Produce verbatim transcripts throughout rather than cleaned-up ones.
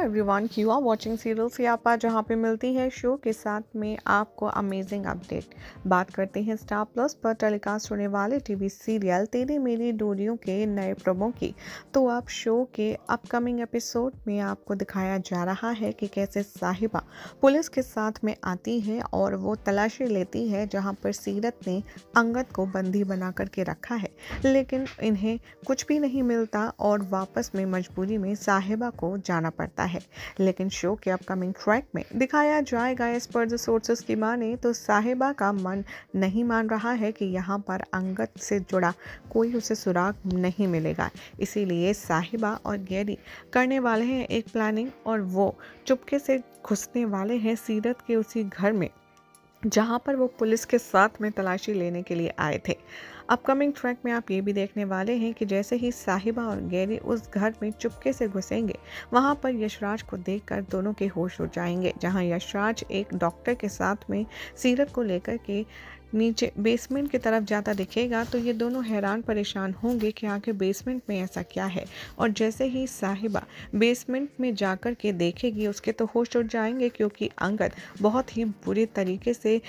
Everyone, you are watching serial Siyapa, जहाँ पे मिलती है शो के साथ में आपको अमेजिंग अपडेट। बात करते हैं स्टार प्लस पर टेलीकास्ट होने वाले टीवी सीरियल तेरे मेरी डोरियों के नए प्रोमो की। तो अब शो के अपकमिंग एपिसोड में आपको दिखाया जा रहा है कि कैसे साहिबा पुलिस के साथ में आती है और वो तलाशी लेती है जहाँ पर सीरत ने अंगद को बंदी बना करके रखा है, लेकिन इन्हें कुछ भी नहीं मिलता और वापस में मजबूरी में साहिबा को जाना पड़ता है। लेकिन शो के अपकमिंग ट्रैक में दिखाया जाएगा, इस पर जो सोर्सेस की माने तो साहिबा का मन नहीं मान रहा है कि यहाँ पर अंगद से जुड़ा कोई उसे सुराग नहीं मिलेगा, इसीलिए साहिबा और गैरी करने वाले हैं एक प्लानिंग और वो चुपके से घुसने वाले हैं सीरत के उसी घर में जहाँ पर वो पुलिस के साथ में तलाशी लेने के लिए आए थे। अपकमिंग ट्रैक में आप ये भी देखने वाले हैं कि जैसे ही साहिबा और गैरी उस घर में चुपके से घुसेंगे, वहाँ पर यशराज को देखकर दोनों के होश हो जाएंगे, जहाँ यशराज एक डॉक्टर के साथ में सीरत को लेकर के नीचे बेसमेंट की तरफ जाता दिखेगा। तो ये दोनों हैरान परेशान होंगे कि आखिर बेसमेंट में ऐसा क्या है, और जैसे ही साहिबा बेसमेंट में जाकर के देखेगी उसके तो होश उड़ जाएंगे, क्योंकि अंगद बहुत ही बुरे तरीके से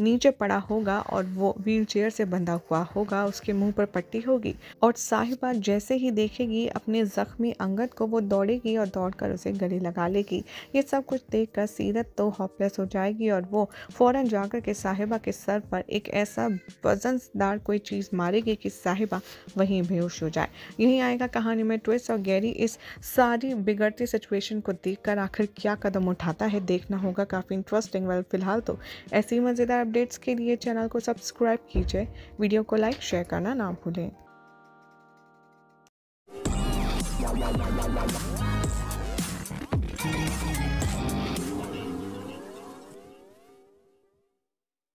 नीचे पड़ा होगा और वो व्हीलचेयर से बंधा हुआ होगा, उसके मुंह पर पट्टी होगी। और साहिबा जैसे ही देखेगी अपने ज़ख्मी अंगद को, वो दौड़ेगी और दौड़कर उसे गले लगा लेगी। ये सब कुछ देखकर सीरत तो हॉपलेस हो जाएगी और वो फ़ौरन जाकर के साहिबा के सर पर एक ऐसा वजनदार कोई चीज़ मारेगी कि साहिबा वहीं बेहोश हो जाए। यहीं आएगा कहानी में ट्विस्ट और गैरी इस सारी बिगड़ती सिचुएशन को देख कर आखिर क्या कदम उठाता है, देखना होगा, काफ़ी इंटरेस्टिंग। वेल फिलहाल तो ऐसी मज़ेदार अपडेट्स के लिए चैनल को सब्सक्राइब कीजिए, वीडियो को लाइक शेयर करना ना भूलें।